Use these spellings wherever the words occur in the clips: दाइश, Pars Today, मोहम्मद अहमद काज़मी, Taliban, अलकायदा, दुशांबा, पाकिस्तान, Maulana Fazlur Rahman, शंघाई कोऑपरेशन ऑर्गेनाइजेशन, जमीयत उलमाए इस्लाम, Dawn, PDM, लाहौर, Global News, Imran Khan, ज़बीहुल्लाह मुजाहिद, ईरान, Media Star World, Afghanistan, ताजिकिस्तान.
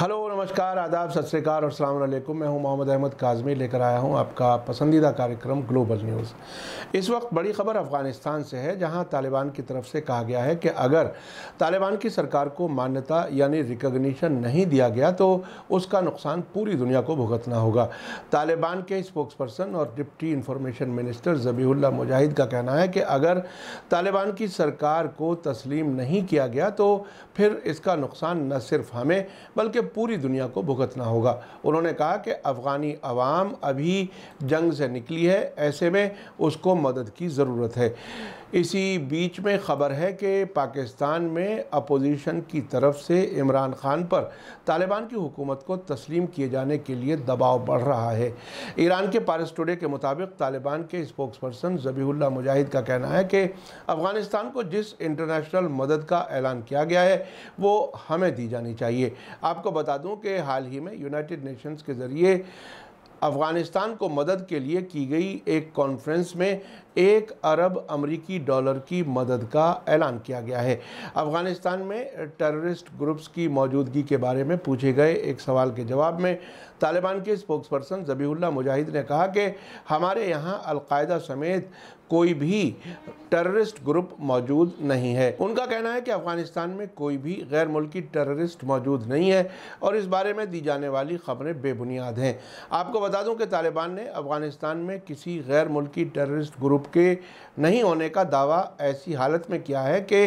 Hello नमस्कार आदाब सत श्री अकाल और अस्सलाम वालेकुम। मैं हूं मोहम्मद अहमद काज़मी, लेकर आया हूं आपका पसंदीदा कार्यक्रम ग्लोबल न्यूज़। इस वक्त बड़ी ख़बर अफ़गानिस्तान से है, जहां तालिबान की तरफ से कहा गया है कि अगर तालिबान की सरकार को मान्यता यानी रिकग्निशन नहीं दिया गया तो उसका नुकसान पूरी दुनिया को भुगतना होगा। तालिबान के स्पोक्स पर्सन और deputy information minister ज़बीहुल्लाह मुजाहिद का कहना है कि अगर तालिबान की सरकार को तस्लीम नहीं किया गया तो फिर इसका नुकसान न सिर्फ हमें बल्कि पूरी दुनिया को भुगतना होगा। उन्होंने कहा कि अफ़गानी अवाम अभी जंग से निकली है, ऐसे में उसको मदद की ज़रूरत है। इसी बीच में ख़बर है कि पाकिस्तान में अपोजिशन की तरफ से इमरान खान पर तालिबान की हुकूमत को तस्लीम किए जाने के लिए दबाव बढ़ रहा है। ईरान के पार्स टुडे के मुताबिक तालिबान के स्पोक्स पर्सन ज़बीहुल्लाह मुजाहिद का कहना है कि अफ़गानिस्तान को जिस इंटरनेशनल मदद का ऐलान किया गया है वो हमें दी जानी चाहिए। आपको बता दूं कि हाल ही में यूनाइटेड नेशंस के ज़रिए अफ़गानिस्तान को मदद के लिए की गई एक कॉन्फ्रेंस में 1 अरब अमेरिकी डॉलर की मदद का ऐलान किया गया है। अफ़गानिस्तान में टेररिस्ट ग्रुप्स की मौजूदगी के बारे में पूछे गए एक सवाल के जवाब में तालिबान के स्पोक्स पर्सन ज़बीहुल्लाह मुजाहिद ने कहा कि हमारे यहाँ अलकायदा समेत कोई भी टेररिस्ट ग्रुप मौजूद नहीं है। उनका कहना है कि अफ़गानिस्तान में कोई भी गैर मुल्की टेररिस्ट मौजूद नहीं है और इस बारे में दी जाने वाली ख़बरें बेबुनियाद हैं। आपको बता दूं कि तालिबान ने अफ़गानिस्तान में किसी गैर मुल्की टेररिस्ट ग्रुप के नहीं होने का दावा ऐसी हालत में किया है कि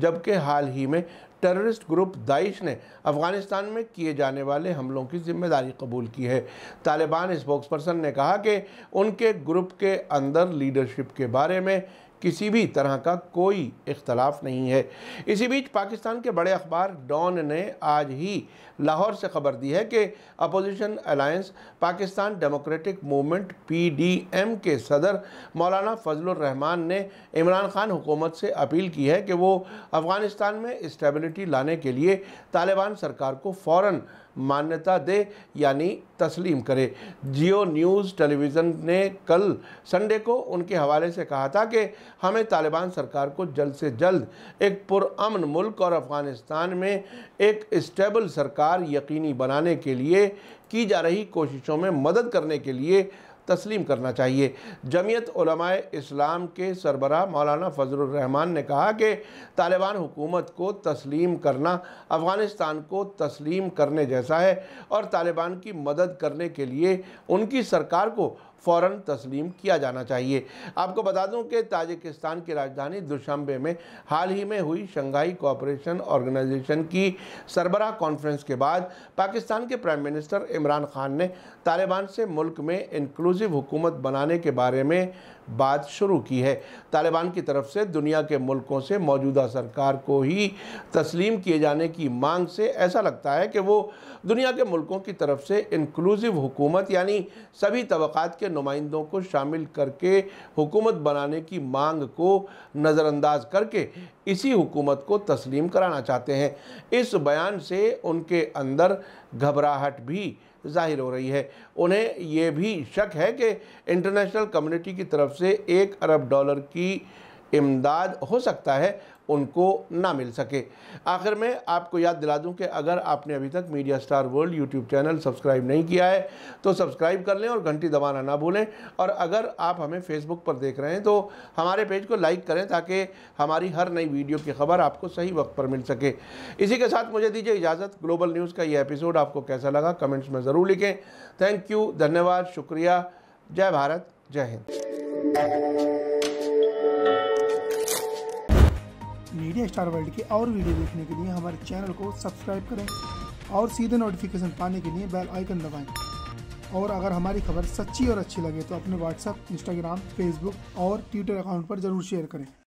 जबकि हाल ही में टेररिस्ट ग्रुप दाइश ने अफ़गानिस्तान में किए जाने वाले हमलों की जिम्मेदारी कबूल की है। तालिबान स्पोक्स पर्सन ने कहा कि उनके ग्रुप के अंदर लीडरशिप के बारे में किसी भी तरह का कोई इख्तलाफ नहीं है। इसी बीच पाकिस्तान के बड़े अखबार डॉन ने आज ही लाहौर से ख़बर दी है कि opposition alliance पाकिस्तान democratic Movement (PDM) के सदर मौलाना फजलुर रहमान ने इमरान खान हुकूमत से अपील की है कि वो अफ़गानिस्तान में स्टेबिलिटी लाने के लिए तालिबान सरकार को फ़ौरन मान्यता दे यानी तस्लीम करे। जियो न्यूज़ टेलीविज़न ने कल संडे को उनके हवाले से कहा था कि हमें तालिबान सरकार को जल्द से जल्द एक पुरअमन मुल्क और अफ़गानिस्तान में एक स्टेबल सरकार यकीनी बनाने के लिए की जा रही कोशिशों में मदद करने के लिए तस्लीम करना चाहिए। जमीयत उलमाए इस्लाम के सरबराह मौलाना फजलुर रहमान ने कहा कि तालिबान हुकूमत को तस्लीम करना अफ़गानिस्तान को तस्लीम करने जैसा है और तालिबान की मदद करने के लिए उनकी सरकार को फ़ौरन तस्लीम किया जाना चाहिए। आपको बता दूं कि ताजिकिस्तान की राजधानी दुशांबे में हाल ही में हुई शंघाई कोऑपरेशन ऑर्गेनाइजेशन की सरबराह कॉन्फ्रेंस के बाद पाकिस्तान के प्राइम मिनिस्टर इमरान खान ने तालिबान से मुल्क में इंक्लूसिव हुकूमत बनाने के बारे में बात शुरू की है। तालिबान की तरफ से दुनिया के मुल्कों से मौजूदा सरकार को ही तस्लीम किए जाने की मांग से ऐसा लगता है कि वो दुनिया के मुल्कों की तरफ से इंक्लूसिव हुकूमत यानी सभी तबक़ात के नुमाइंदों को शामिल करके हुकूमत बनाने की मांग को नज़रअंदाज करके इसी हुकूमत को तस्लीम कराना चाहते हैं। इस बयान से उनके अंदर घबराहट भी जाहिर हो रही है। उन्हें ये भी शक है कि इंटरनेशनल कम्युनिटी की तरफ से 1 अरब डॉलर की इमदाद हो सकता है उनको ना मिल सके। आखिर में आपको याद दिला दूं कि अगर आपने अभी तक media star world YouTube channel subscribe नहीं किया है तो सब्सक्राइब कर लें और घंटी दबाना ना भूलें। और अगर आप हमें फेसबुक पर देख रहे हैं तो हमारे पेज को लाइक करें ताकि हमारी हर नई वीडियो की खबर आपको सही वक्त पर मिल सके। इसी के साथ मुझे दीजिए इजाज़त। ग्लोबल न्यूज़ का ये एपिसोड आपको कैसा लगा कमेंट्स में ज़रूर लिखें। थैंक यू, धन्यवाद, शुक्रिया। जय भारत, जय हिंद। मीडिया स्टार वर्ल्ड के और वीडियो देखने के लिए हमारे चैनल को सब्सक्राइब करें और सीधे नोटिफिकेशन पाने के लिए बेल आइकन दबाएं। और अगर हमारी खबर सच्ची और अच्छी लगे तो अपने व्हाट्सएप, इंस्टाग्राम, फेसबुक और ट्विटर अकाउंट पर ज़रूर शेयर करें।